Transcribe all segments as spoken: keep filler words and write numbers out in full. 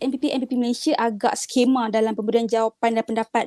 M P P M P P Malaysia agak skema dalam pemberian jawapan dan pendapat.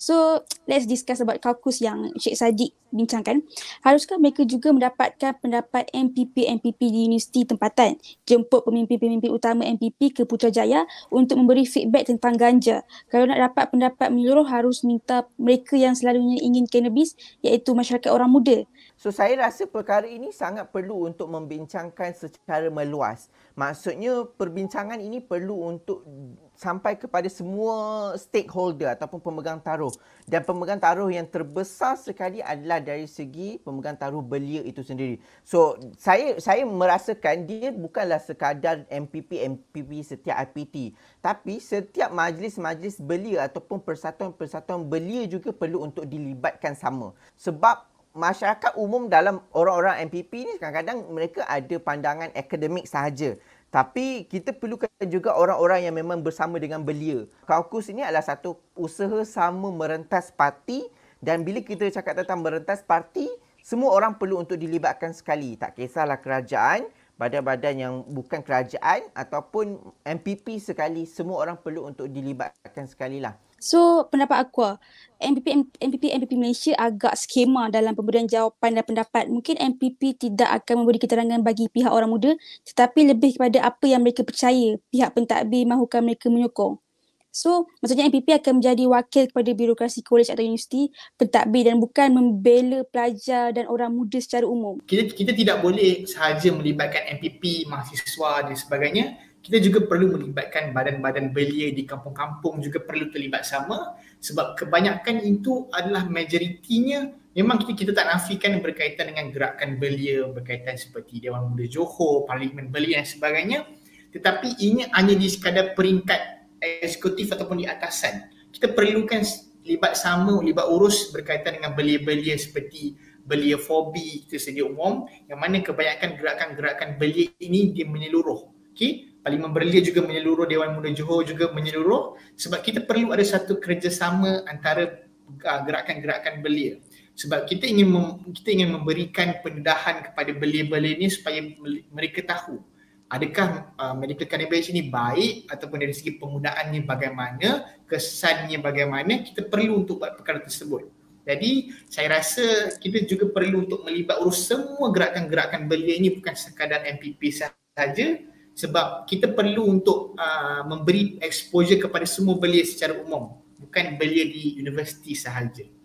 So, let's discuss about kaukus yang Sheikh Sajid bincangkan. Haruskah mereka juga mendapatkan pendapat M P P M P P di universiti tempatan, jemput pemimpin-pemimpin utama M P P ke Putrajaya untuk memberi feedback tentang ganja? Kalau nak dapat pendapat menyeluruh, harus minta mereka yang selalunya ingin cannabis, iaitu masyarakat orang muda. So, saya rasa perkara ini sangat perlu untuk membincangkan secara meluas. Maksudnya, perbincangan ini perlu untuk sampai kepada semua stakeholder ataupun pemegang taruh. Dan pemegang taruh yang terbesar sekali adalah dari segi pemegang taruh belia itu sendiri. So, saya saya merasakan dia bukanlah sekadar M P P M P P setiap I P T. Tapi setiap majlis-majlis belia ataupun persatuan-persatuan belia juga perlu untuk dilibatkan sama. Sebab masyarakat umum dalam orang-orang M P P ni kadang-kadang mereka ada pandangan akademik sahaja. Tapi kita perlukan juga orang-orang yang memang bersama dengan belia. Kaukus ini adalah satu usaha sama merentas parti, dan bila kita cakap tentang merentas parti, semua orang perlu untuk dilibatkan sekali. Tak kisahlah kerajaan, badan-badan yang bukan kerajaan ataupun M P P sekali, semua orang perlu untuk dilibatkan sekali lah. So, pendapat Aqua, M P P M P P Malaysia agak skema dalam pemberian jawapan dan pendapat. Mungkin M P P tidak akan memberi keterangan bagi pihak orang muda, tetapi lebih kepada apa yang mereka percaya pihak pentadbir mahukan mereka menyokong. So, maksudnya M P P akan menjadi wakil kepada birokrasi kolej atau universiti, pentadbir, dan bukan membela pelajar dan orang muda secara umum. Kita, kita tidak boleh sahaja melibatkan M P P, mahasiswa dan sebagainya. Kita juga perlu melibatkan badan-badan belia di kampung-kampung, juga perlu terlibat sama, sebab kebanyakan itu adalah majoritinya memang kita, kita tak nafikan berkaitan dengan gerakan belia, berkaitan seperti Dewan Muda Johor, Parlimen Belia dan sebagainya, tetapi ini hanya di sekadar peringkat eksekutif ataupun di atasan. Kita perlukan libat sama, libat urus berkaitan dengan belia-belia seperti belia fobi kita sedia umum, yang mana kebanyakan gerakan-gerakan belia ini dia menyeluruh. Okay? Parlimen Belia juga menyeluruh, Dewan Muda Johor juga menyeluruh, sebab kita perlu ada satu kerjasama antara gerakan-gerakan belia. Sebab kita ingin mem, kita ingin memberikan pendedahan kepada belia-belia ini supaya mereka tahu adakah uh, medical cannabis ini baik ataupun dari segi penggunaannya bagaimana, kesannya bagaimana. Kita perlu untuk buat perkara tersebut. Jadi saya rasa kita juga perlu untuk melibat urus semua gerakan-gerakan belia ini, bukan sekadar M P P sahaja. Sebab kita perlu untuk uh, memberi exposure kepada semua belia secara umum, bukan belia di universiti sahaja.